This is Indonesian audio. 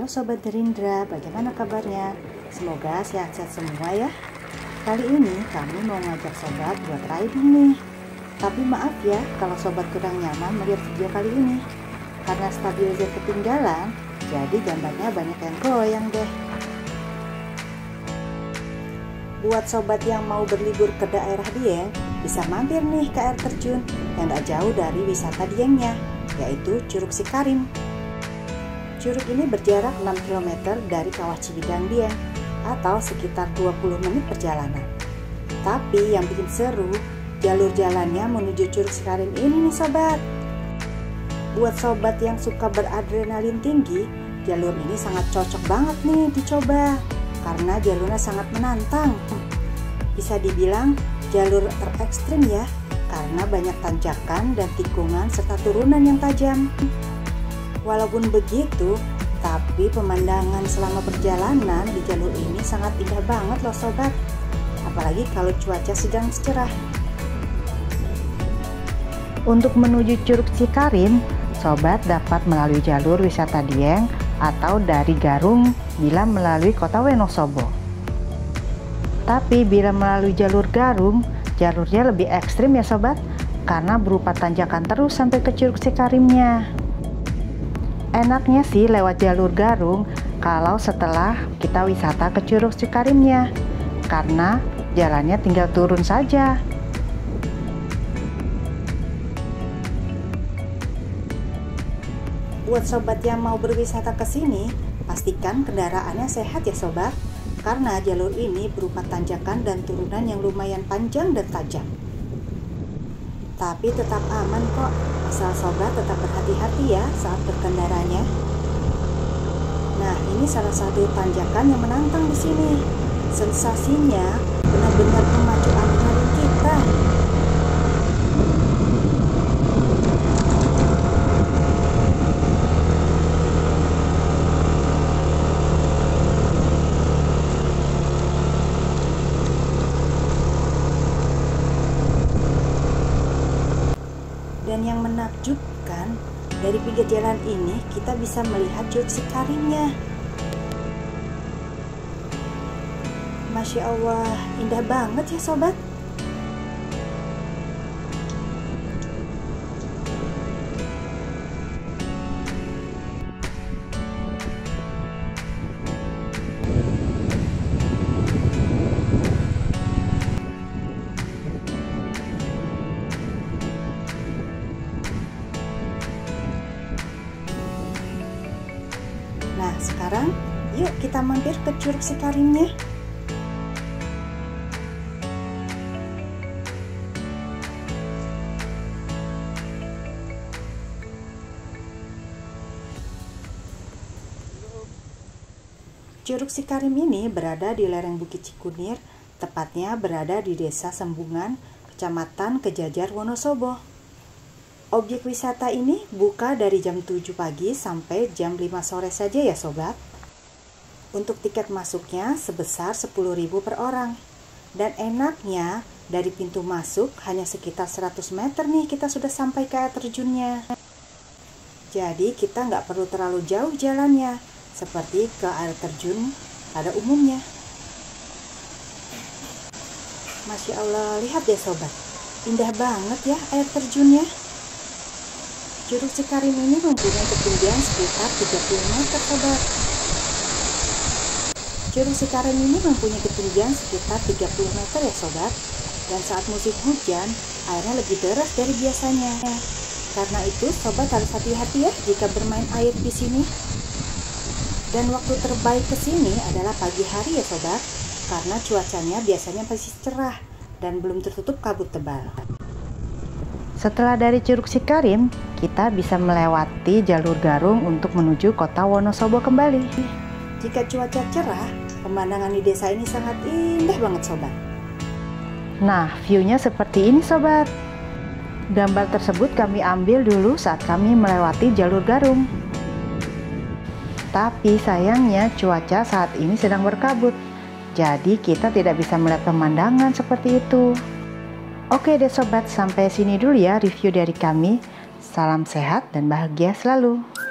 Halo Sobat de Rindra, bagaimana kabarnya? Semoga sehat-sehat semua ya. Kali ini kami mau ngajak Sobat buat riding nih. Tapi maaf ya kalau Sobat kurang nyaman melihat video kali ini. Karena stabilizer ketinggalan, jadi gambarnya banyak yang goyang deh. Buat Sobat yang mau berlibur ke daerah Dieng, bisa mampir nih ke air terjun yang gak jauh dari wisata Diengnya, yaitu Curug Sikarim. Curug ini berjarak 6 km dari kawah Cigandian Dieng atau sekitar 20 menit perjalanan. Tapi yang bikin seru, jalur jalannya menuju Curug Sikarim ini nih Sobat. Buat Sobat yang suka beradrenalin tinggi, jalur ini sangat cocok banget nih dicoba karena jalurnya sangat menantang. Bisa dibilang jalur terekstrim ya, karena banyak tanjakan dan tikungan serta turunan yang tajam. Walaupun begitu, tapi pemandangan selama perjalanan di jalur ini sangat indah banget loh Sobat. Apalagi kalau cuaca sedang cerah. Untuk menuju Curug Sikarim, Sobat dapat melalui jalur wisata Dieng atau dari Garung bila melalui kota Wonosobo. Tapi bila melalui jalur Garung, jalurnya lebih ekstrim ya Sobat, karena berupa tanjakan terus sampai ke Curug Sikarimnya. Enaknya sih lewat jalur Garung kalau setelah kita wisata ke Curug Sikarimnya, karena jalannya tinggal turun saja. Buat Sobat yang mau berwisata ke sini, pastikan kendaraannya sehat ya Sobat, karena jalur ini berupa tanjakan dan turunan yang lumayan panjang dan tajam. Tapi tetap aman kok, asal Sobat tetap berhati-hati ya saat berkendaranya. Nah, ini salah satu tanjakan yang menantang di sini. Sensasinya benar-benar memacu adrenalin kita. Dan yang menakjubkan, dari pinggir jalan ini kita bisa melihat Curug Sikarimnya. Masya Allah, indah banget ya Sobat. Nah, sekarang yuk kita mampir ke Curug Sikarimnya. Curug Sikarim ini berada di lereng Bukit Cikunir, tepatnya berada di Desa Sembungan, Kecamatan Kejajar, Wonosobo. Objek wisata ini buka dari jam 7 pagi sampai jam 5 sore saja ya Sobat. Untuk tiket masuknya sebesar 10.000 per orang. Dan enaknya dari pintu masuk hanya sekitar 100 meter nih kita sudah sampai ke air terjunnya. Jadi kita nggak perlu terlalu jauh jalannya, seperti ke air terjun pada umumnya. Masya Allah, lihat ya Sobat, indah banget ya air terjunnya. Curug Sikarim ini mempunyai ketinggian sekitar 30 meter Sobat. Curug Sikarim ini mempunyai ketinggian sekitar 30 meter ya Sobat. Dan saat musim hujan, airnya lebih deras dari biasanya. Karena itu Sobat harus hati-hati ya jika bermain air di sini. Dan waktu terbaik ke sini adalah pagi hari ya Sobat, karena cuacanya biasanya masih cerah dan belum tertutup kabut tebal. Setelah dari Curug Sikarim, kita bisa melewati jalur Garung untuk menuju kota Wonosobo kembali. Jika cuaca cerah, pemandangan di desa ini sangat indah banget Sobat. Nah, view-nya seperti ini Sobat. Gambar tersebut kami ambil dulu saat kami melewati jalur Garung. Tapi sayangnya cuaca saat ini sedang berkabut, jadi kita tidak bisa melihat pemandangan seperti itu. Oke deh Sobat, sampai sini dulu ya review dari kami. Salam sehat dan bahagia selalu.